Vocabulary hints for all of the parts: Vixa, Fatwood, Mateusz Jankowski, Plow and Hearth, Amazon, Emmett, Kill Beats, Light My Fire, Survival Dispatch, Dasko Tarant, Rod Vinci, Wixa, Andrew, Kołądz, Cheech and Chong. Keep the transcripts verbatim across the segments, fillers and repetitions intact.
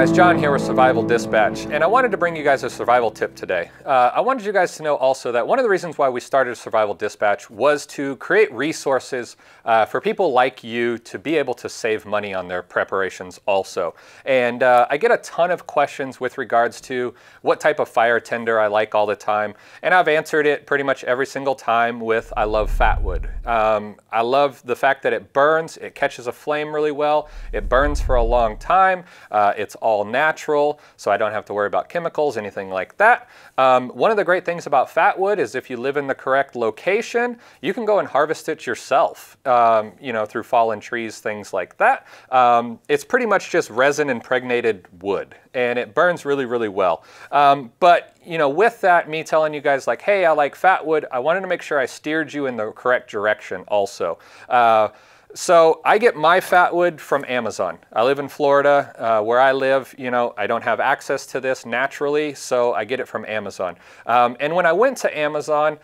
guys, John here with Survival Dispatch, and I wanted to bring you guys a survival tip today. Uh, I wanted you guys to know also that one of the reasons why we started Survival Dispatch was to create resources uh, for people like you to be able to save money on their preparations also. And uh, I get a ton of questions with regards to what type of fire tender I like all the time, and I've answered it pretty much every single time with I love Fatwood. Um, I love the fact that it burns, it catches a flame really well, it burns for a long time, uh, it's all natural, so I don't have to worry about chemicals, anything like that. Um, one of the great things about Fatwood is if you live in the correct location, you can go and harvest it yourself, um, you know, through fallen trees, things like that. Um, it's pretty much just resin impregnated wood, and it burns really, really well. Um, but you know, with that, me telling you guys like, hey, I like Fatwood, I wanted to make sure I steered you in the correct direction also. Uh, So I get my Fatwood from Amazon. I live in Florida. Uh, where I live, you know, I don't have access to this naturally, so I get it from Amazon. Um, and when I went to Amazon,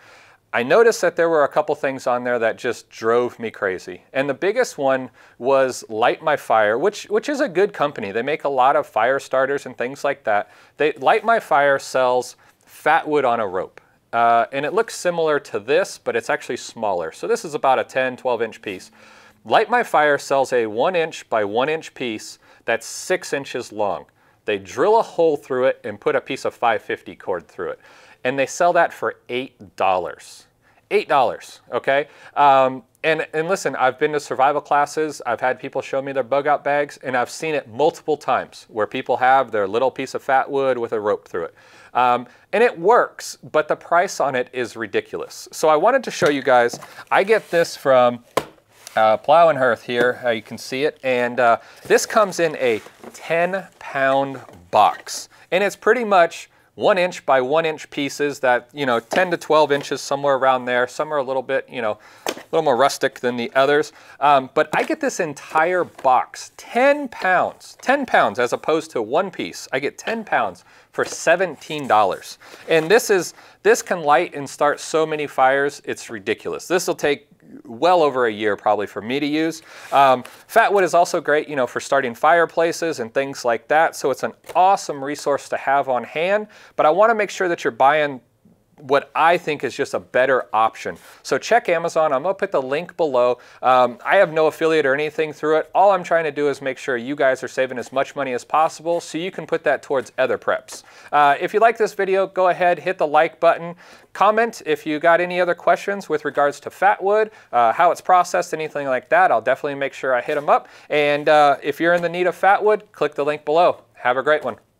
I noticed that there were a couple things on there that just drove me crazy. And the biggest one was Light My Fire, which, which is a good company. They make a lot of fire starters and things like that. They, Light My Fire sells Fatwood on a rope. Uh, and it looks similar to this, but it's actually smaller. So this is about a ten, twelve inch piece. Light My Fire sells a one inch by one inch piece that's six inches long. They drill a hole through it and put a piece of five fifty cord through it. And they sell that for eight dollars. eight dollars, okay? Um, and, and listen, I've been to survival classes, I've had people show me their bug out bags, and I've seen it multiple times where people have their little piece of Fatwood with a rope through it. Um, and it works, but the price on it is ridiculous. So I wanted to show you guys, I get this from Uh, Plow and Hearth here, uh, you can see it, and uh, this comes in a ten pound box, and it's pretty much one inch by one inch pieces that, you know, ten to twelve inches, somewhere around there. Some are a little bit, you know, a little more rustic than the others, um, but I get this entire box, ten pounds, ten pounds as opposed to one piece. I get ten pounds for seventeen dollars, and this is, this can light and start so many fires, it's ridiculous. This will take well over a year probably for me to use. Um, Fatwood is also great, you know, for starting fireplaces and things like that. So it's an awesome resource to have on hand, but I wanna make sure that you're buying what I think is just a better option. So check Amazon, I'm gonna put the link below. Um, I have no affiliate or anything through it. All I'm trying to do is make sure you guys are saving as much money as possible so you can put that towards other preps. Uh, if you like this video, go ahead, hit the like button. Comment if you got any other questions with regards to Fatwood, uh, how it's processed, anything like that. I'll definitely make sure I hit them up. And uh, if you're in the need of Fatwood, click the link below. Have a great one.